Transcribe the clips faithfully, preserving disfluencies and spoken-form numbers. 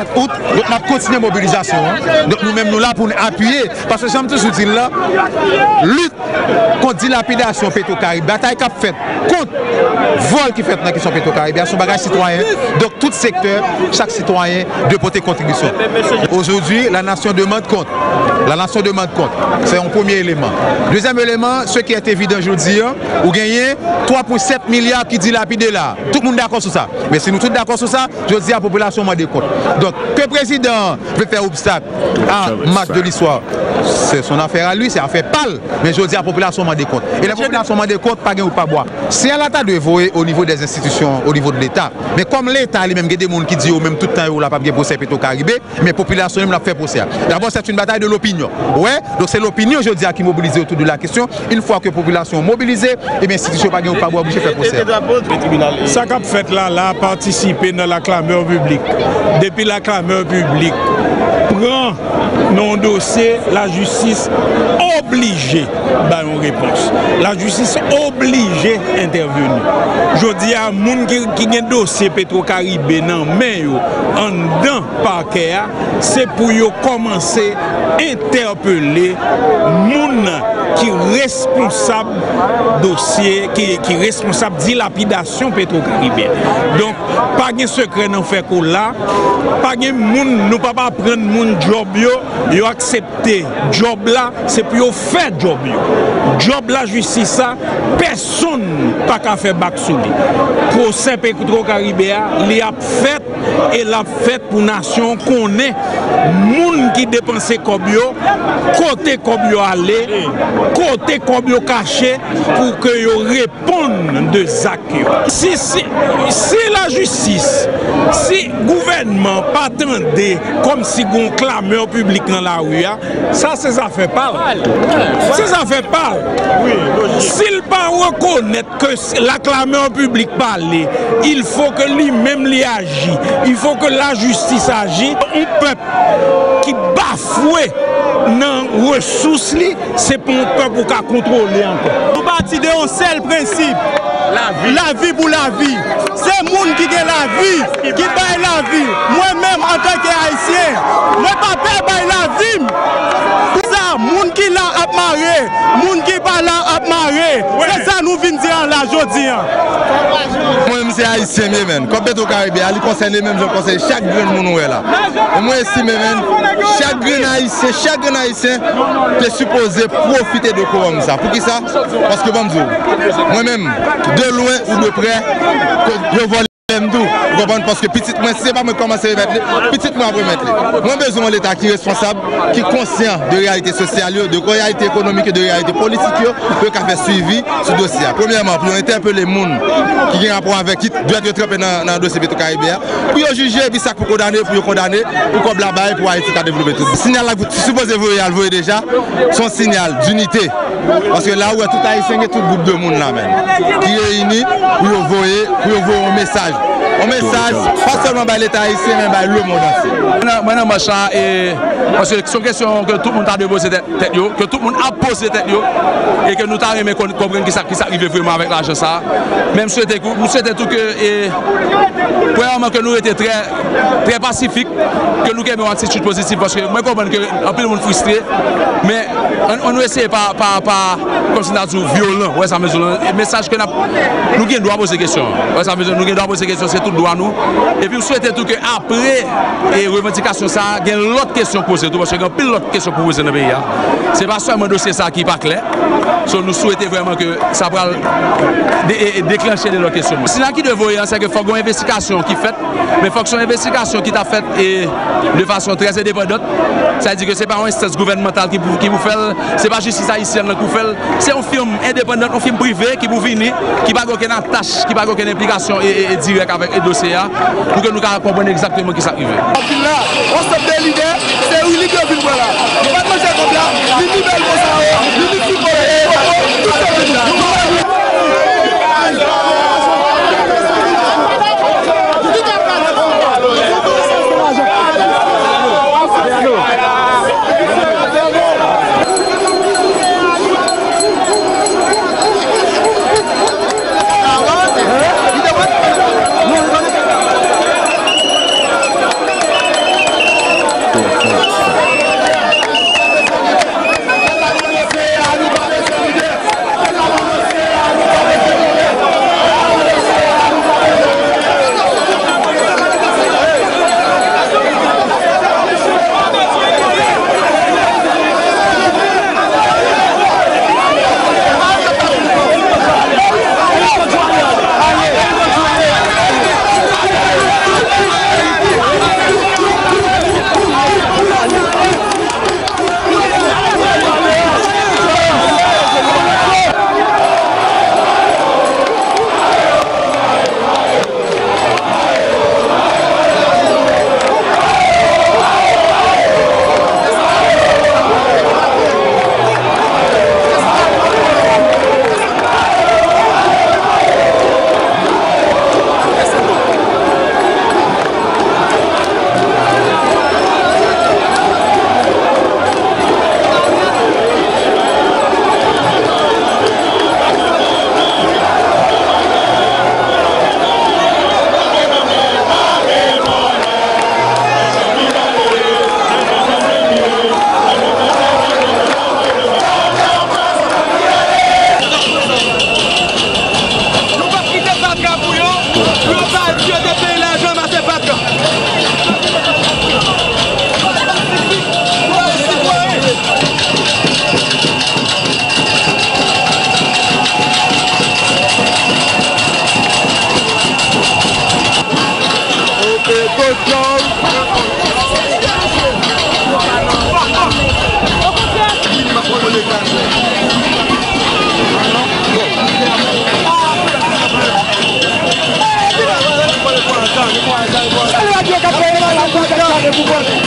vingt-sept août, donc on a continué la mobilisation. Hein. Donc nous-mêmes, nous là pour nous appuyer. Parce que j'aime toujours dire là, lutte contre dilapidation PetroCaribe, bataille qui a fait contre vol qui fait dans la question PetroCaribe, son bagage citoyen. Donc tout secteur, chaque citoyen de porter contribution. Aujourd'hui, la nation demande compte. La nation demande compte. C'est un premier élément. Deuxième élément, ce qui est évident aujourd'hui, vous gagnez trois virgule sept milliards qui dilapident là. Tout le monde d'accord sur ça. Mais si nous tous d'accord sur ça, je dis à la population de compte. Donc, que le président veut faire obstacle à un match de l'histoire, c'est son affaire à lui, c'est affaire pâle. Mais je dis à la population de compte. Et la population de compte, pas gain ou pas boire. C'est à l'état de voyer au niveau des institutions, au niveau de l'État. Mais comme l'État, il y a des gens qui disent au même tout le temps, il n'y a pas de procès PetroCaribe, mais la population l'a fait procès. D'abord, c'est une bataille de l'opinion. Ouais, donc c'est l'opinion, je dis à qui mobilise autour de la question. Une fois que la population est mobilisée, et bien l'institution ne peut pas boire, elle fait procès. Ça qu'a fait là, là, participer dans la clameur publique. Depuis la clameur publique, prend non dossier, la justice obligée à une réponse. La justice obligée d'intervenir. Je dis à moun qui a un dossier PetroCaribe dans mais en dedans parquet, c'est pour commencer à interpeller moun qui est responsable dossier, qui est responsable dilapidation pétrocaribienne. Donc, pas de secret dans le fait qu'on là, pas de monde, nous ne pouvons pas prendre mon job, yo accepter job là, c'est pour faire job yo. Job la justice ça, personne pas qu'à faire back sur lui. Procès PetroCaribe, il a fait et l'a fait pour nation qu'on est, moun qui dépense comme yo, côté comme yo aller, côté comme yo caché pour que yo réponde de zak yo. Si, si, si la justice, si gouvernement pas tendé comme si gon clameur public dans la rue, ça c'est ça fait pas. C'est ça fait pas. S'il pas reconnaître que la clameur public parle, il faut que lui-même l'y agisse. Il faut que la justice agisse. Un peuple qui bafoué dans les ressources, c'est pour un peuple qui a contrôlé encore. Nous partons d'un seul principe. La vie pour la vie. C'est le monde qui a la vie, qui paye la vie. Moi-même, en tant qu'Haïtien, je ne peux pas payer la vie. Pour ça, le monde qui l'a marré, le monde qui n'est pas là a marré. C'est ça que nous venons dire là aujourd'hui. Moi-même, c'est Haïtien, même. Comme PetroCaribe, il conseille les mêmes, je conseille chaque grain de monde là. Et moi, ici, même, chaque grain haïtien, chaque grain haïtien, est supposé profiter de comme ça. Pour qui ça? Parce que, bon, moi-même, de loin ou de près, je vois les mêmes tout. Vous comprenez? Parce que petit, moi, si c'est pas moi qui commence à mettre, petit, moi, je vais mettre. Moi, besoin de l'État qui est responsable, qui est conscient de réalité sociale, de réalité économique et de réalité politique, qui a fait suivi ce dossier. Premièrement, pour interpeller les gens qui ont un rapport avec qui doit être trempé dans le dossier PetroCaribe, pour juger, puis ça pour condamner, pour condamner, pour qu'on blabaille, pour Haïti qui a développé tout. Le signal que vous supposez vous voyez déjà, c'est un signal d'unité. Parce que là où est tout Haïtien et tout groupe de monde là même, qui réunit pour envoyer un message. Un message, pas seulement par l'État haïtien, mais par le monde entier. Moi, je suis et parce que c'est une question que tout le monde a déposé tête, que tout le monde a posé tête, et que nous avons compris qui s'arrive vraiment avec l'argent ça. Même nous souhaitons tout que, premièrement, que nous étions très, très pacifiques, que nous ayons une attitude positive, parce que moi, je comprends qu'un peu de monde frustré, mais on ne essaie pas, comme si on a dit violent, le message que nous avons droit à poser des questions. Nous avons droit à poser des questions, c'est tout. Nous. Et puis, nous souhaitons tout que après les revendications, il y a une autre question posée, parce qu'il y a plein d'autres questions pour poser dans le pays. Ce n'est pas seulement un dossier ça qui n'est pas clair. So, nous souhaitons vraiment que ça va dé déclencher des autres questions. Ce qui est voyant, c'est qu'il faut une investigation qui est faite, mais il faut que une investigation qui est faite de façon très indépendante. Ça veut dire que ce n'est pas un instance gouvernementale qui vous fait, ce n'est pas justice haïtienne qui vous fait, c'est un film indépendant, un film privé qui vous venir, qui n'a pas aucune tâche, qui n'a pas aucune implication directe avec le dossier, pour que nous comprenions exactement ce qui s'arrive.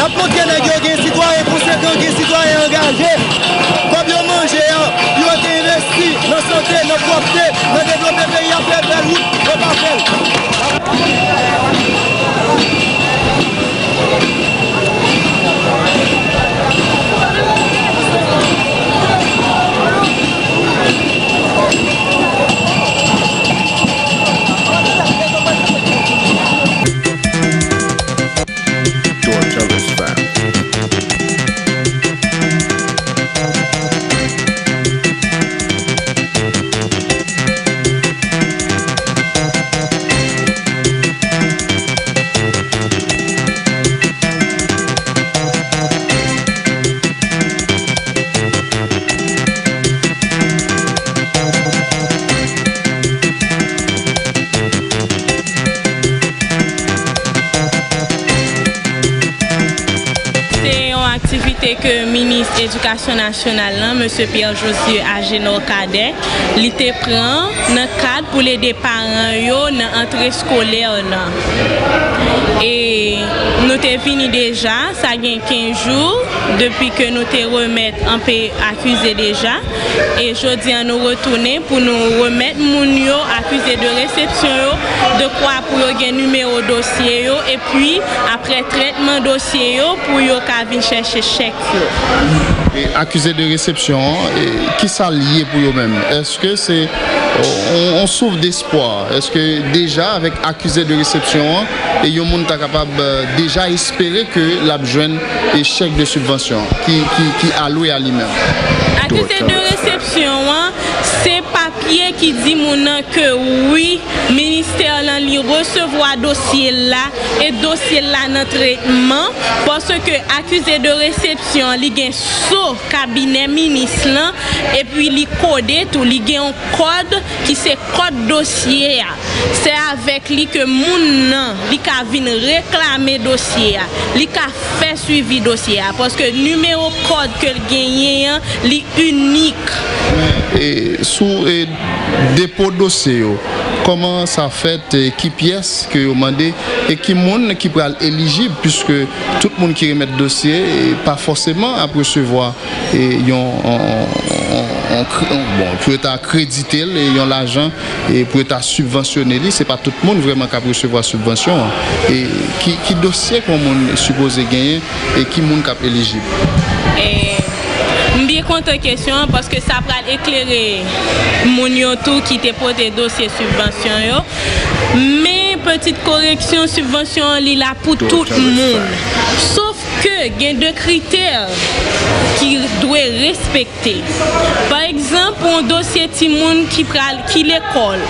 La pote nèg yo gen citoyen conséquent, gen citoyen engagé. Comme yo mangé, yo te investi dans santé, dans propreté, dans développer pays à faire belle route, yo pa faire. Que ministre de l'Éducation nationale, M. Pierre Josie Ageno Kadek, il te prend dans le cadre pour les parents dans l'entrée scolaire. Et nous avons fini déjà, ça a quinze jours, depuis que nous te remettons un peu accusé déjà. Et aujourd'hui, nous retournons pour nous remettre les accusés de réception, de quoi pour le numéro dossier, et puis après traitement dossier, pour venir chercher chèque. Accusé de réception, qui ça lié pour eux-mêmes? Est-ce que c'est on, on sauve d'espoir? Est-ce que déjà avec accusé de réception, et yo moun ta capable déjà espérer que l'abjoine et chèque de subvention qui qui qui alloué à lui-même? Accusé de réception, c'est papier qui dit mounan que oui, ministère l'en li recevoir dossier là et dossier là dans traitement parce que accusé de réception li gen sous cabinet ministre là et puis li codé tout li gen un code qui c'est code dossier. C'est avec lui que moun nan li ka vinn réclamer dossier, li ka fait suivi dossier parce que numéro code que gagné li unique. Et sous et dépôt dossier, comment ça fait, et qui pièce que vous demandez et qui monde qui peut être éligible, puisque tout le monde qui remet dossier n'est pas forcément à recevoir et ils ont bon, pour être accrédité, ils ont l'argent et pour être subventionné, c'est pas tout le monde vraiment qui a recevoir subvention. Et qui, qui dossier qu'on est supposé gagner et qui monde qui est éligible? Et... bien contre question parce que ça va éclairer mon yotou qui te porté dossier subvention yo. Mais petite correction subvention li là pour tout le monde. Sauf que il y a deux critères qui doivent respecter. Par exemple, un dossier timoun qui pral qui l'école.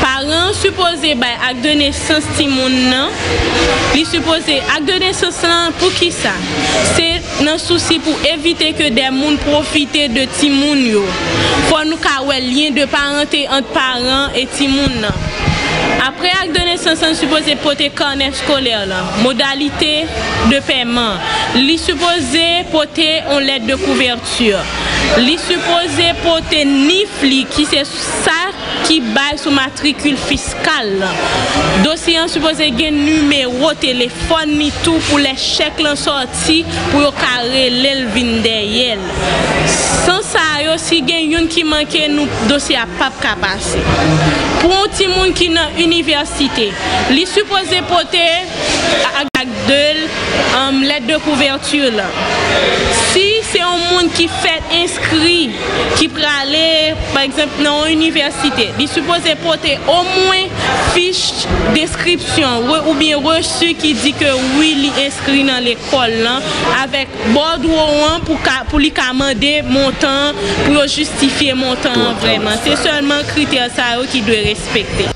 Parents supposés bah acte de naissance timoun nan, li supposé acte de naissance nan pour qui ça? C'est un souci pour éviter que des moun profitent de timoun yo. Pour nous kawè lien de parenté entre parents et timoun nan. Après acte de naissance, on supposé porter carnet scolaire là, modalité de paiement. Li supposé porter une lettre de couverture. Li supposé porter nifli qui c'est ça qui baille sous matricule fiscale. Dossier supposé gen numéro téléphone ni tout pour les chèques l'en sorti pour yo carré l'elvin derrière. Sans ça yo si gen yon qui manque nous dossier a pas capable. Pour un petit monde qui dans université, li supposé porter avec deux lettre de couverture là. Si c'est un monde qui fait inscrit, qui peut aller, par exemple, dans l'université. Il supposé porter au moins fiche d'inscription ou bien reçu qui dit que oui, il est inscrit dans l'école avec bordereau pour pour lui commander montant, pour justifier montant vraiment. C'est seulement critère ça qui doit respecter.